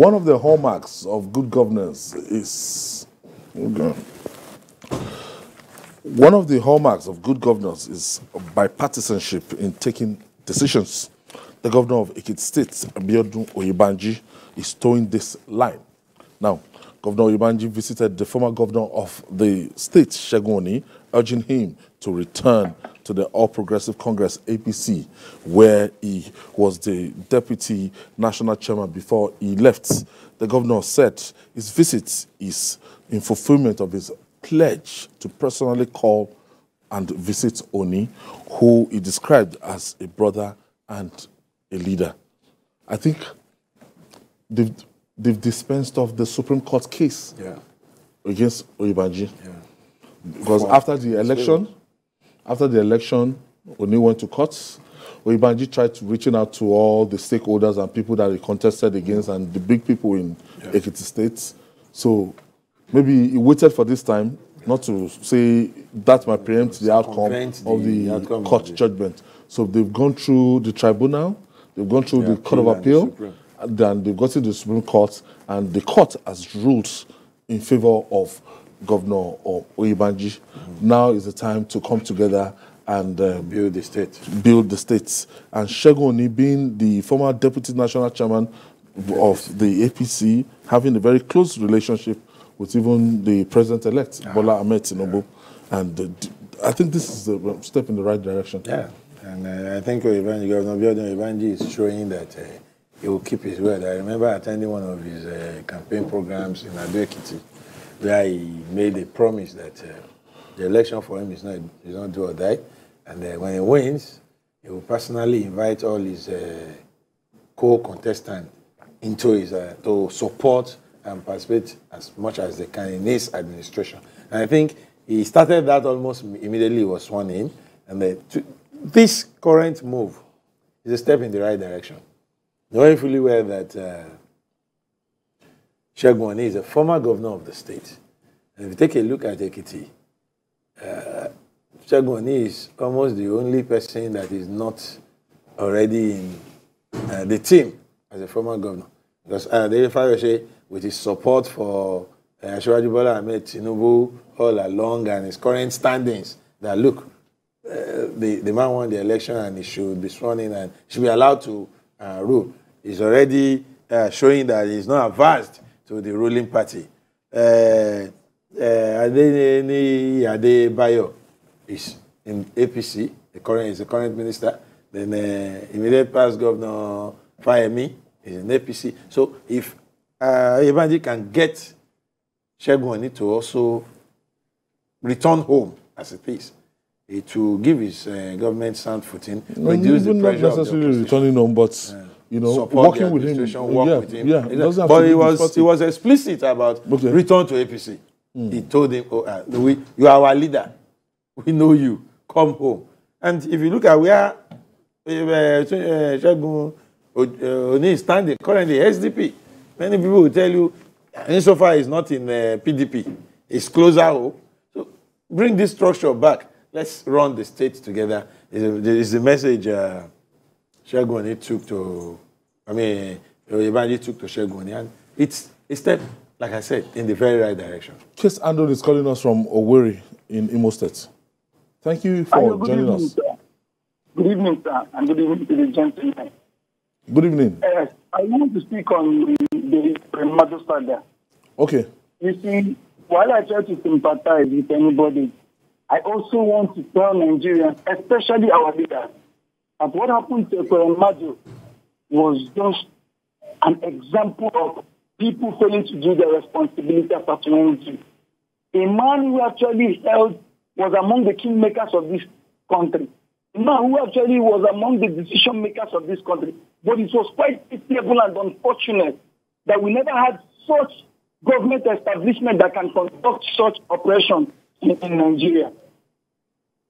One of the hallmarks of good governance is bipartisanship in taking decisions. The governor of Ekiti State, Abiodun Oyebanji, is towing this line. Now, Governor Oyebanji visited the former governor of the state, Shagwani, urging him to return to the All Progressive Congress, APC, where he was the deputy national chairman before he left. The governor said his visit is in fulfillment of his pledge to personally call and visit Oni, who he described as a brother and a leader. I think they've dispensed of the Supreme Court case against Oyebanji. Yeah. Because after the election, Oni went to court. Oyebanji tried reaching out to all the stakeholders and people that he contested against and the big people in Ekiti State. So maybe he waited for this time, not to say that might preempt the outcome of the court judgment. So they've gone through the tribunal, they've gone through the Court of Appeal, then they've got to the Supreme Court, and the court has ruled in favor of Governor Oyebanji. Now is the time to come together and build the state. And Shagoni, being the former deputy national chairman of the APC, having a very close relationship with even the president-elect, Bola Ahmed Tinubu. And I think this is a step in the right direction. Yeah, and I think Governor Abiodun Oyebanji is showing that he will keep his word. I remember attending one of his campaign programs in Ado, where he made a promise that the election for him is not do or die, and when he wins, he will personally invite all his co-contestants into his to support and participate as much as they can in his administration. And I think he started that almost immediately he was sworn in, and this current move is a step in the right direction. Knowing fully well that Shagwani is a former governor of the state. And if you take a look at Ekiti, Shagwani is almost the only person that is not already in the team as a former governor. Because Fahashi, with his support for Asiwaju Bola Ahmed Tinubu all along and his current standings, that look, the man won the election and he should be sworn in and should be allowed to rule. He's already showing that he's not advanced to the ruling party. Adebayo is in APC, the current minister. Then immediate past Governor Fayemi is in APC. So if Oyebanji can get Shagwani to also return home as it is, it will give his government sound footing, reduce the pressure. Not necessarily returning home, but you know, working with him. But he was explicit about return to APC. He told him, you are our leader. We know you. Come home. And if you look at where Shagwani is standing currently, SDP, many people will tell you, insofar he's not in PDP, he's closer home. So bring this structure back. Let's run the state together. Is the message Shagwani took to Oyebanji took to Shagwani, and it's a step, like I said, in the very right direction. Chris Andrew is calling us from Owerri in Imo State. Thank you for joining us. Good evening, sir, and good evening to the gentlemen. Good evening. I want to speak on the Madu saga. Okay. You see, while I try to sympathize with anybody, I also want to tell Nigerians, especially our leaders, and what happened to Ekweremadu was just an example of people failing to do their responsibility after 20. A man who actually was among the kingmakers of this country. A man who actually was among the decision makers of this country. But it was quite pitiable and unfortunate that we never had such government establishment that can conduct such operations in Nigeria.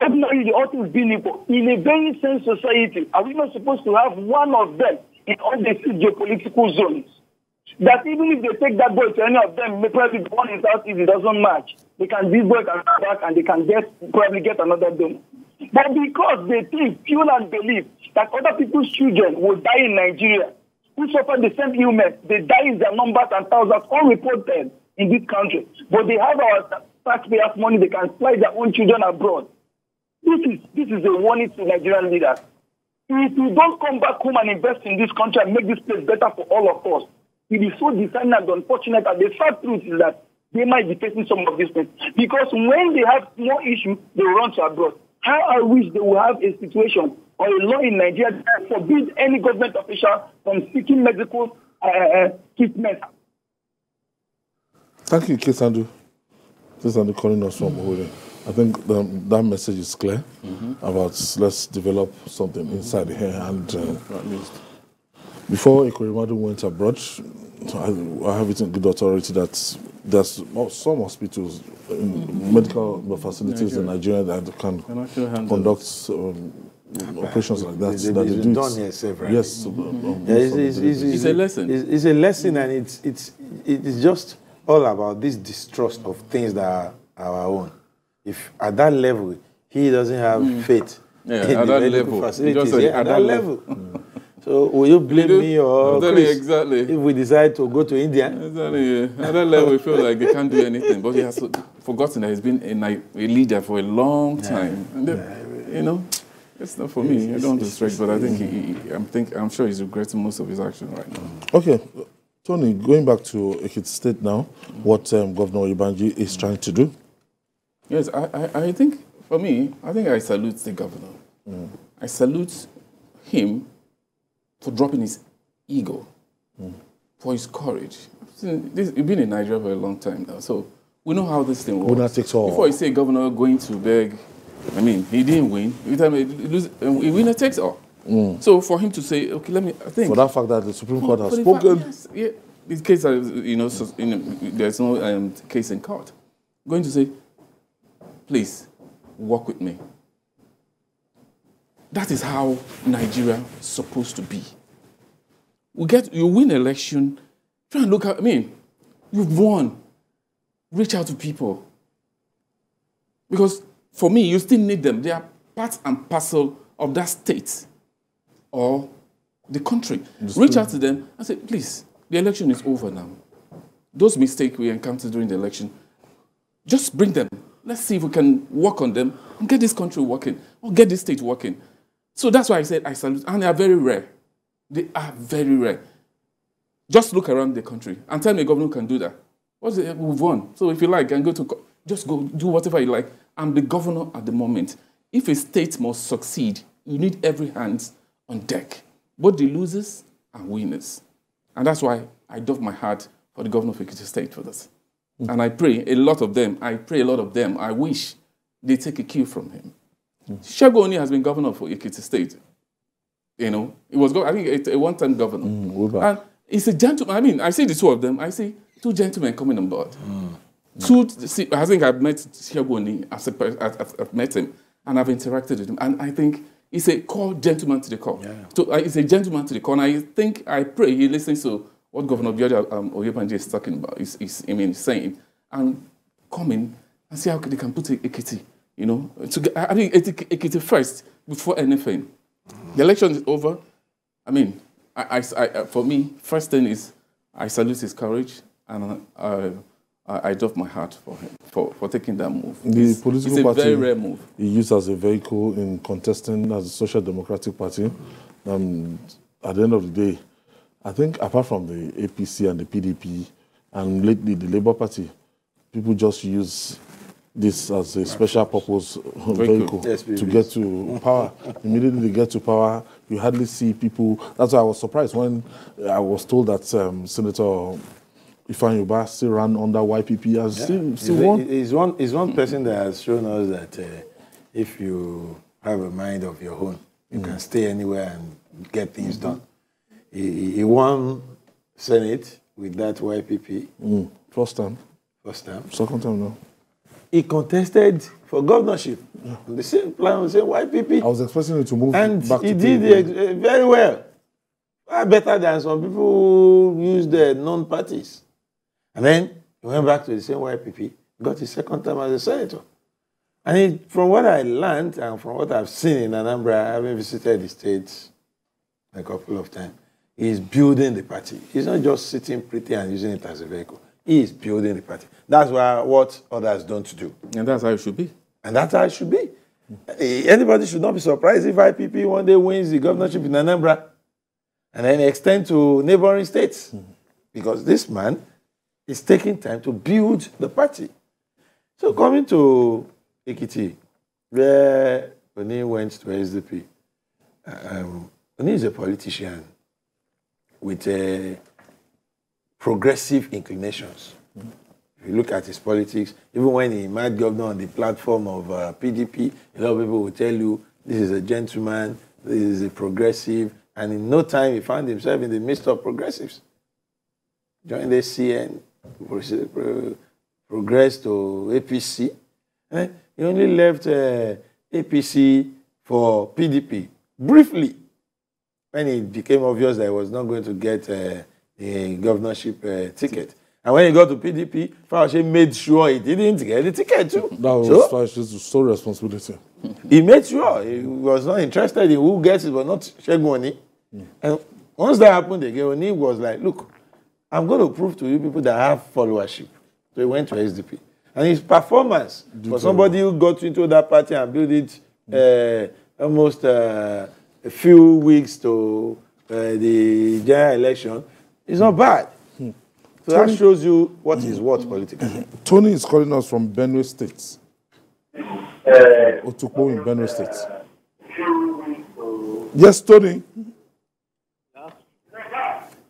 Definitely, the ought to be equal. In a very sane society, are we not supposed to have one of them in all the geopolitical zones? That even if they take that boy to any of them, probably the one in Southeast, it doesn't match. They can do both and come back, and they can probably get another donor. But because they think, feel, and believe that other people's children will die in Nigeria, who suffer the same illness. They die in their numbers and thousands, unreported in this country. But they have our taxpayers' money. They can fly their own children abroad. This is a warning to Nigerian leaders. If you don't come back home and invest in this country and make this place better for all of us, it is so disheartening and unfortunate. And the sad truth is that they might be facing some of these things. Because when they have more issues, they run to abroad. How I wish they will have a situation or a law in Nigeria that forbids any government official from seeking medical treatment. Thank you, Kesandu. Kesandu calling us from Owerri. I think that message is clear about let's develop something inside here. And at least before Ekweremadu went abroad, I have it in good authority that there's some hospitals, medical facilities in Nigeria that can conduct operations like that. It's done here several. Yes, it's a lesson. It's a lesson, and it is just all about this distrust of things that are our own. If at that level he doesn't have faith, at that level, at that level. So will you blame me or Chris if we decide to go to India? Exactly. At that level, we feel like they can't do anything. But he has forgotten that he's been a leader for a long time. And then, you know, it's not for me. I don't distract, but I think I'm sure he's regretting most of his action right now. Okay, Tony, going back to Ekiti State now, what Governor Oyebanji is trying to do? Yes, I think for me, I think I salute the governor. I salute him for dropping his ego, for his courage. You've been in Nigeria for a long time now, so we know how this thing works. Before you say governor going to beg, I mean, he didn't win. Every time he winner takes all. So for him to say, okay, let me, I think. For that fact that the Supreme Court has spoken. Yes, this case, you know, there's no case in court. Going to say, please, work with me. That is how Nigeria is supposed to be. You win election, try and look at, I mean, you've won. Reach out to people. Because for me, you still need them. They are part and parcel of that state or the country. Reach out to them and say, please, the election is over now. Those mistakes we encountered during the election, just bring them. Let's see if we can work on them and get this country working or get this state working. So that's why I said I salute. And they are very rare. They are very rare. Just look around the country and tell me a governor can do that. We've won. So if you like, and just go do whatever you like. I'm the governor at the moment. If a state must succeed, you need every hand on deck, both the losers and winners. And that's why I doff my hat for the governor of Ekiti State for this. And I pray a lot of them. I wish they take a cue from him. Shagwani has been governor for Ekiti State. You know, he was, I think, a one-time governor. And he's a gentleman. I mean, I see the two of them. I see two gentlemen coming on board. I think I've met Shagwani. I've met him, and I've interacted with him. And I think he's a gentleman to the core. He's a gentleman to the core. And I think, I pray he listens to what Governor Oyebanji is talking about, is saying, and coming and see how they can put Ekiti, you know, I think Ekiti first before anything. The election is over. I mean, for me, first thing is I salute his courage and I doff my hat for him for taking that move. It's a very rare move. He used as a vehicle in contesting as a Social Democratic Party. At the end of the day, I think apart from the APC and the PDP and lately the Labour Party, people just use this as a special purpose vehicle to get to power. Immediately they get to power, you hardly see people. That's why I was surprised when I was told that Senator Ifeanyi Ubah still ran under YPP. As still won. He's one person that has shown us that if you have a mind of your own, you can stay anywhere and get things done. He won Senate with that YPP. First time. First time. Second time now. He contested for governorship. The same plan, the same YPP. I was expecting him to move back to PDP. And he did very well. Far better than some people who used the non-parties. And then he went back to the same YPP, got his second time as a senator. And from what I learned and from what I've seen in Anambra, having visited the states a couple of times, is building the party. He's not just sitting pretty and using it as a vehicle. He is building the party. That's what others don't do. And that's how it should be. And that's how it should be. Anybody should not be surprised if YPP one day wins the governorship in Anambra and then extend to neighboring states. Because this man is taking time to build the party. So coming to Ekiti, where Oni went to SDP, Oni is a politician with progressive inclinations. If you look at his politics, even when he mad governor on the platform of PDP, a lot of people will tell you, this is a gentleman, this is a progressive, and in no time he found himself in the midst of progressives. Joined the ACN, progressed to APC. And he only left APC for PDP, briefly, when it became obvious that he was not going to get a governorship ticket. And when he got to PDP, Fahashi made sure he didn't get the ticket too. That was Fahashi's sole responsibility. He made sure. He was not interested in who gets it, but not Shagwani. And once that happened again, Oni was like, look, I'm going to prove to you people that I have followership. So he went to SDP. And his performance, for somebody who got into that party and built it almost a few weeks to the general election, is not bad. So Tony, that shows you what is what politically. Tony is calling us from Benue States. Otukpo in Benue States. Yes, Tony.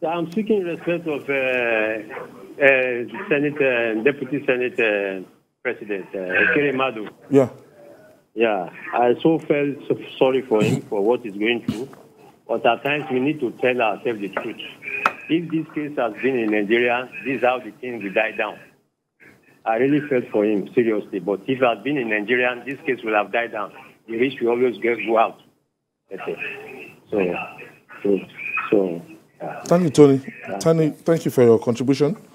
I'm speaking in respect of Senator, Deputy Senate President Ekweremadu. Yeah. I so felt sorry for him for what he's going through. But at times we need to tell ourselves the truth. If this case has been in Nigeria, this is how the thing will die down. I really felt for him, seriously. But if it has been in Nigeria, this case will have died down. The rich will always go out. That's it. So, thank you, Tony. Tony, thank you for your contribution.